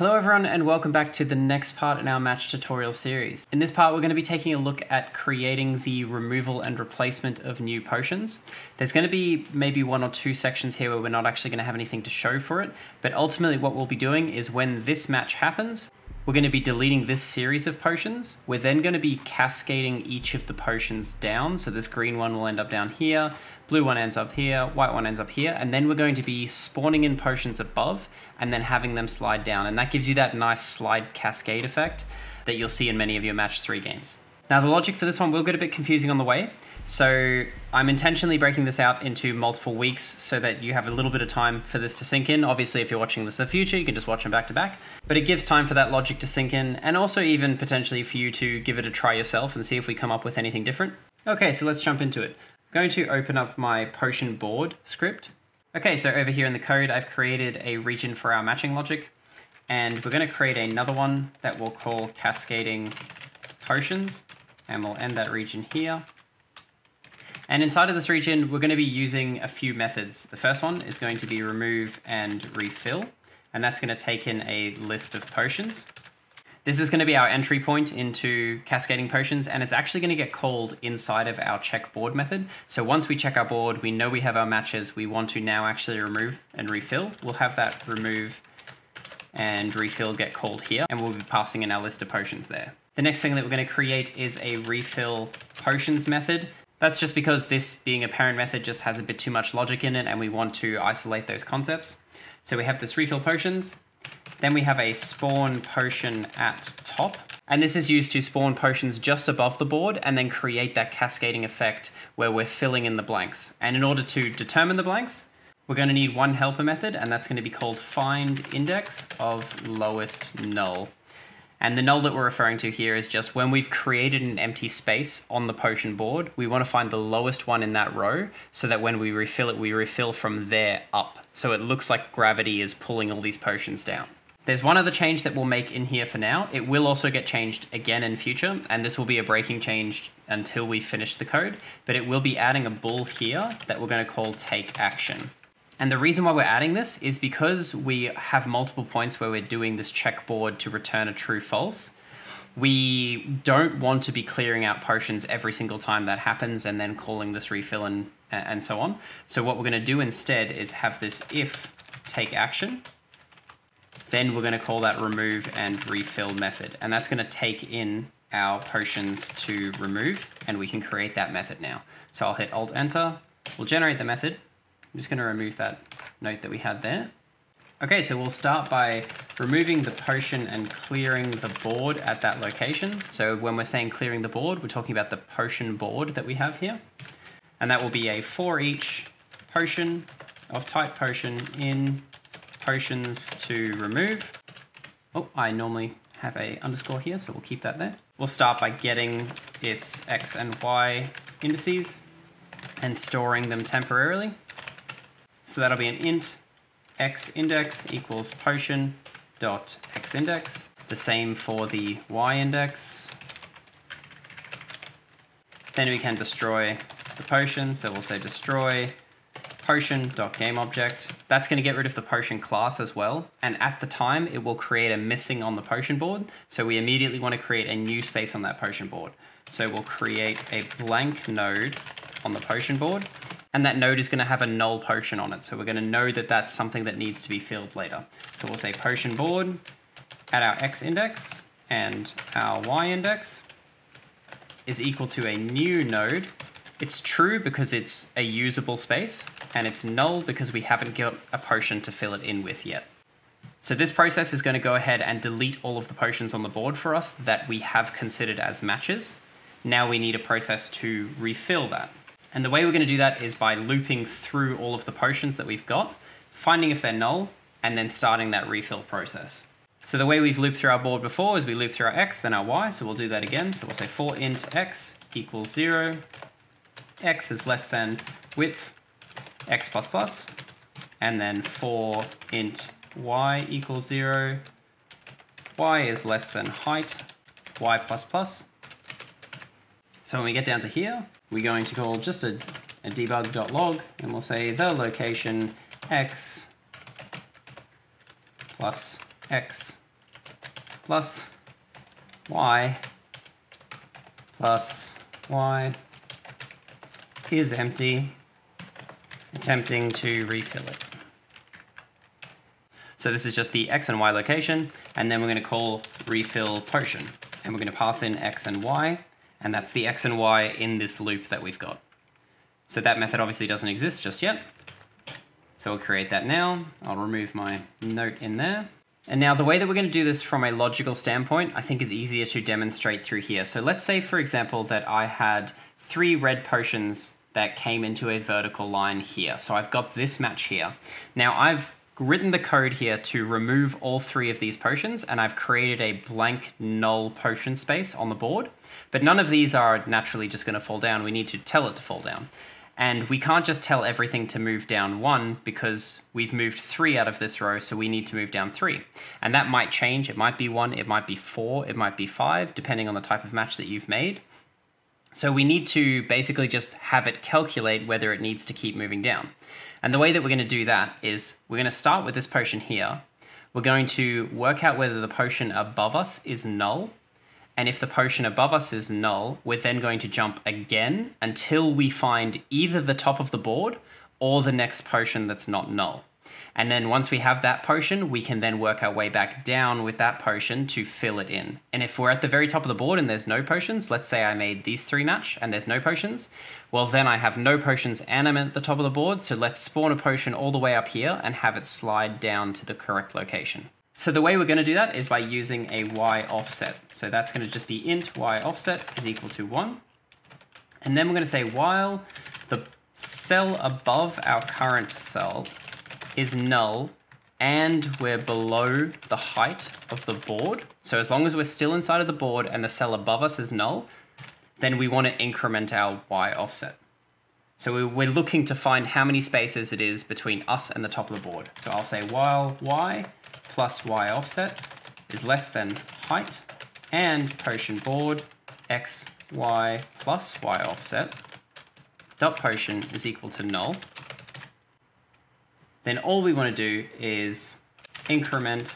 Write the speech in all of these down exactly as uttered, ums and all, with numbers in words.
Hello everyone and welcome back to the next part in our match tutorial series. In this part we're going to be taking a look at creating the removal and replacement of new potions. There's going to be maybe one or two sections here where we're not actually going to have anything to show for it, but ultimately what we'll be doing is when this match happens, we're going to be deleting this series of potions. We're then going to be cascading each of the potions down, so this green one will end up down here, blue one ends up here, white one ends up here, and then we're going to be spawning in potions above and then having them slide down. And that gives you that nice slide cascade effect that you'll see in many of your match three games. Now the logic for this one will get a bit confusing on the way, so I'm intentionally breaking this out into multiple weeks so that you have a little bit of time for this to sink in. Obviously, if you're watching this in the future, you can just watch them back to back, but it gives time for that logic to sink in and also even potentially for you to give it a try yourself and see if we come up with anything different. Okay, so let's jump into it. I'm going to open up my potion board script. Okay, so over here in the code, I've created a region for our matching logic, and we're going to create another one that we'll call cascading potions. And we'll end that region here. And inside of this region, we're going to be using a few methods. The first one is going to be remove and refill, and that's going to take in a list of potions. This is going to be our entry point into cascading potions, and it's actually going to get called inside of our check board method. So once we check our board, we know we have our matches. We want to now actually remove and refill. We'll have that remove and refill get called here, and we'll be passing in our list of potions there. The next thing that we're going to create is a refill potions method. That's just because this being a parent method just has a bit too much logic in it and we want to isolate those concepts. So we have this refill potions, then we have a spawn potion at top, and this is used to spawn potions just above the board and then create that cascading effect where we're filling in the blanks. And in order to determine the blanks, we're going to need one helper method, and that's going to be called find index of lowest null. And the null that we're referring to here is just when we've created an empty space on the potion board, we want to find the lowest one in that row so that when we refill it, we refill from there up. So it looks like gravity is pulling all these potions down. There's one other change that we'll make in here for now. It will also get changed again in future, and this will be a breaking change until we finish the code, but it will be adding a bool here that we're going to call take action. And the reason why we're adding this is because we have multiple points where we're doing this checkboard to return a true false. We don't want to be clearing out potions every single time that happens and then calling this refill and, and so on. So what we're going to do instead is have this if take action. Then we're going to call that remove and refill method. And that's going to take in our potions to remove, and we can create that method now. So I'll hit Alt Enter. We'll generate the method. I'm just going to remove that note that we had there. Okay, so we'll start by removing the potion and clearing the board at that location. So when we're saying clearing the board, we're talking about the potion board that we have here. And that will be a for each potion of type potion in potions to remove. Oh, I normally have a underscore here, so we'll keep that there. We'll start by getting its X and Y indices and storing them temporarily. So that'll be an int x index equals potion dot x index. The same for the y index. Then we can destroy the potion. So we'll say destroy potion dot game object. That's going to get rid of the potion class as well. And at the time, it will create a missing on the potion board. So we immediately want to create a new space on that potion board. So we'll create a blank node on the potion board. And that node is going to have a null potion on it. So we're going to know that that's something that needs to be filled later. So we'll say potion board at our X index and our Y index is equal to a new node. It's true because it's a usable space, and it's null because we haven't got a potion to fill it in with yet. So this process is going to go ahead and delete all of the potions on the board for us that we have considered as matches. Now we need a process to refill that. And the way we're going to do that is by looping through all of the potions that we've got, finding if they're null, and then starting that refill process. So the way we've looped through our board before is we loop through our X, then our Y, so we'll do that again. So we'll say for int X equals zero, X is less than width, X plus plus, and then for int Y equals zero, Y is less than height, Y plus plus. So when we get down to here, we're going to call just a, a debug.log, and we'll say the location x plus x plus y plus y is empty, attempting to refill it. So this is just the x and y location, and then we're going to call refill potion, and we're going to pass in x and y, and that's the x and y in this loop that we've got. So that method obviously doesn't exist just yet. So we'll create that now. I'll remove my note in there. And now the way that we're going to do this from a logical standpoint, I think is easier to demonstrate through here. So let's say, for example, that I had three red potions that came into a vertical line here. So I've got this match here. Now I've written the code here to remove all three of these potions, and I've created a blank null potion space on the board, but none of these are naturally just going to fall down. We need to tell it to fall down, and we can't just tell everything to move down one because we've moved three out of this row, so we need to move down three, and that might change. It might be one, it might be four, it might be five, depending on the type of match that you've made. So we need to basically just have it calculate whether it needs to keep moving down. And the way that we're going to do that is we're going to start with this potion here. We're going to work out whether the potion above us is null. And if the potion above us is null, we're then going to jump again until we find either the top of the board or the next potion that's not null. And then once we have that potion, we can then work our way back down with that potion to fill it in. And if we're at the very top of the board and there's no potions, let's say I made these three match and there's no potions, well then I have no potions and I'm at the top of the board, so let's spawn a potion all the way up here and have it slide down to the correct location. So the way we're going to do that is by using a y offset. So that's going to just be int y offset is equal to one. And then we're going to say while the cell above our current cell is null and we're below the height of the board. So as long as we're still inside of the board and the cell above us is null, then we want to increment our y offset. So we're looking to find how many spaces it is between us and the top of the board. So I'll say while y plus y offset is less than height and potion board x y plus y offset dot potion is equal to null. Then all we want to do is increment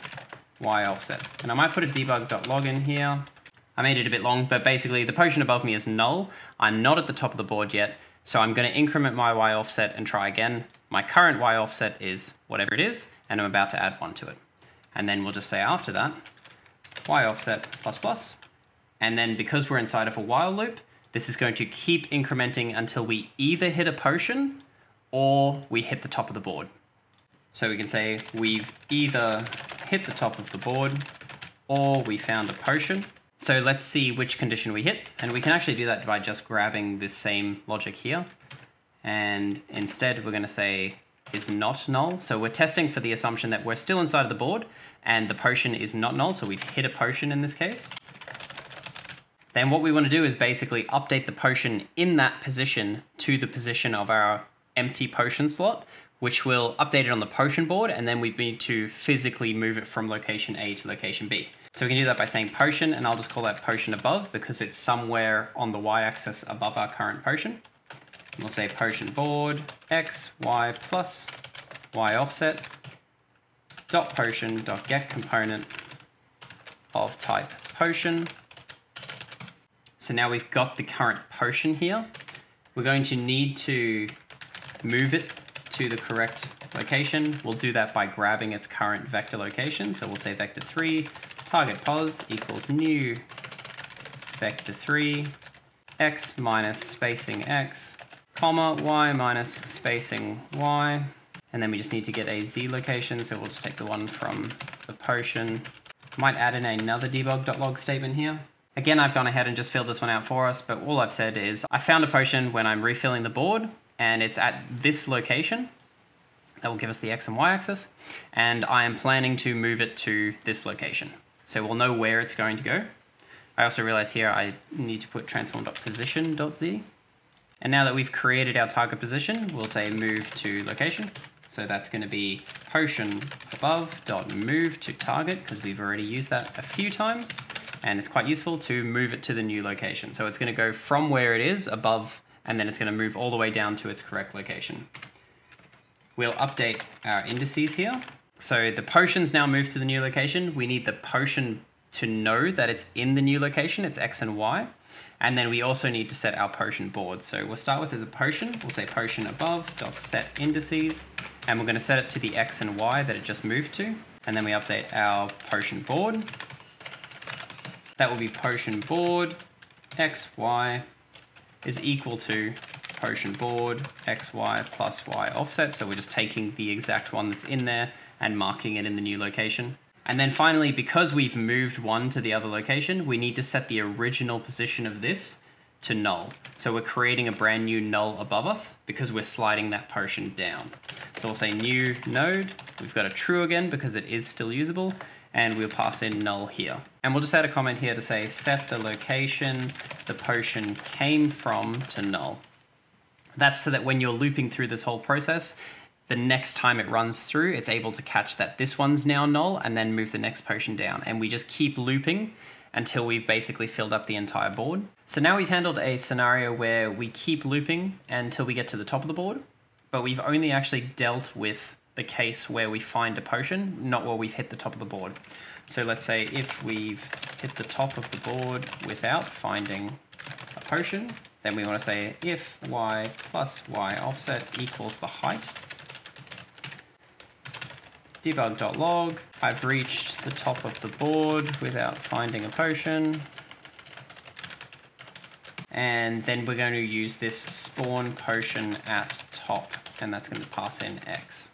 y offset. And I might put a debug.log in here. I made it a bit long, but basically the potion above me is null. I'm not at the top of the board yet, so I'm going to increment my y offset and try again. My current y offset is whatever it is, and I'm about to add one to it. And then we'll just say after that, y offset plus plus. And then because we're inside of a while loop, this is going to keep incrementing until we either hit a potion or we hit the top of the board. So we can say we've either hit the top of the board or we found a potion. So let's see which condition we hit. And we can actually do that by just grabbing this same logic here. And instead we're going to say is not null. So we're testing for the assumption that we're still inside of the board and the potion is not null. So we've hit a potion in this case. Then what we want to do is basically update the potion in that position to the position of our empty potion slot, which will update it on the potion board, and then we need to physically move it from location A to location B. So we can do that by saying potion, and I'll just call that potion above because it's somewhere on the y-axis above our current potion. And we'll say potion board x, y plus, y offset, dot potion dot get component of type potion. So now we've got the current potion here. We're going to need to move it to the correct location. We'll do that by grabbing its current vector location. So we'll say vector three, target pos equals new vector three, x minus spacing x, comma y minus spacing y. And then we just need to get a z location. So we'll just take the one from the potion. Might add in another debug.log statement here. Again, I've gone ahead and just filled this one out for us, but all I've said is I found a potion when I'm refilling the board, and it's at this location. That will give us the x and y axis, and I am planning to move it to this location. So we'll know where it's going to go. I also realize here I need to put transform.position.z. And now that we've created our target position, we'll say move to location. So that's going to be potion above.move to target, because we've already used that a few times, and it's quite useful to move it to the new location. So it's going to go from where it is above, and then it's going to move all the way down to its correct location. We'll update our indices here. So the potion's now moved to the new location. We need the potion to know that it's in the new location, it's X and Y. And then we also need to set our potion board. So we'll start with the potion. We'll say potion above dot set indices, and we're going to set it to the X and Y that it just moved to. And then we update our potion board. That will be potion board X, Y is equal to potion board X, Y plus Y offset. So we're just taking the exact one that's in there and marking it in the new location. And then finally, because we've moved one to the other location, we need to set the original position of this to null. So we're creating a brand new null above us because we're sliding that potion down. So we'll say new node, we've got a true again because it is still usable, and we'll pass in null here. And we'll just add a comment here to say set the location the potion came from to null. That's so that when you're looping through this whole process, the next time it runs through, it's able to catch that this one's now null and then move the next potion down. And we just keep looping until we've basically filled up the entire board. So now we've handled a scenario where we keep looping until we get to the top of the board, but we've only actually dealt with the case where we find a potion, not where we've hit the top of the board. So let's say if we've hit the top of the board without finding a potion, then we want to say if y plus y offset equals the height, debug.log, I've reached the top of the board without finding a potion. And then we're going to use this spawn potion at top, and that's going to pass in X.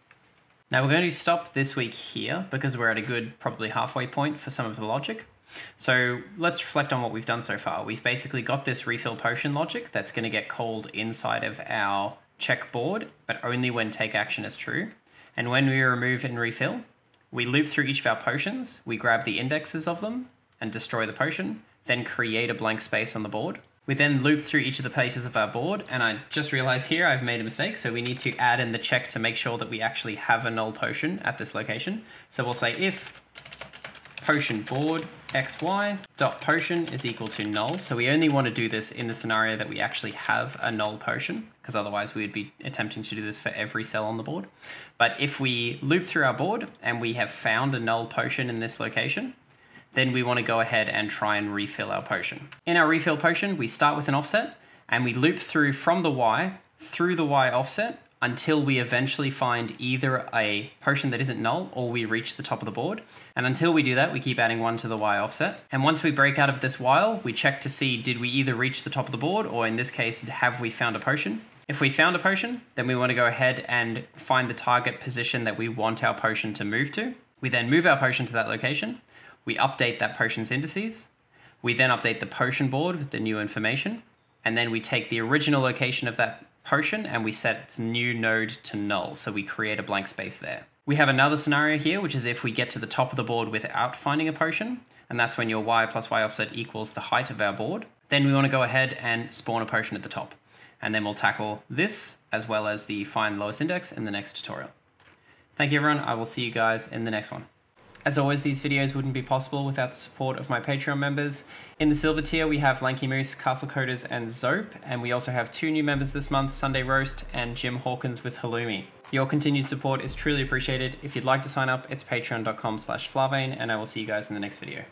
Now we're going to stop this week here because we're at a good, probably halfway point for some of the logic. So let's reflect on what we've done so far. We've basically got this refill potion logic that's going to get called inside of our checkboard, but only when take action is true. And when we remove and refill, we loop through each of our potions, we grab the indexes of them and destroy the potion, then create a blank space on the board. We then loop through each of the places of our board, and I just realized here I've made a mistake, so we need to add in the check to make sure that we actually have a null potion at this location. So we'll say if potion board xy dot potion is equal to null. So we only want to do this in the scenario that we actually have a null potion, because otherwise we would be attempting to do this for every cell on the board. But if we loop through our board and we have found a null potion in this location, then we want to go ahead and try and refill our potion. In our refill potion, we start with an offset and we loop through from the Y through the Y offset until we eventually find either a potion that isn't null or we reach the top of the board. And until we do that, we keep adding one to the Y offset. And once we break out of this while, we check to see, did we either reach the top of the board, or in this case, have we found a potion? If we found a potion, then we want to go ahead and find the target position that we want our potion to move to. We then move our potion to that location. We update that potion's indices. We then update the potion board with the new information. And then we take the original location of that potion and we set its new node to null, so we create a blank space there. We have another scenario here, which is if we get to the top of the board without finding a potion, and that's when your y plus y offset equals the height of our board. Then we want to go ahead and spawn a potion at the top, and then we'll tackle this as well as the find lowest index in the next tutorial. Thank you everyone, I will see you guys in the next one. As always, these videos wouldn't be possible without the support of my Patreon members. In the silver tier, we have Lanky Moose, Castle Coders, and Zope, and we also have two new members this month, Sunday Roast and Jim Hawkins with Halloumi. Your continued support is truly appreciated. If you'd like to sign up, it's patreon.com slash Flarvain, and I will see you guys in the next video.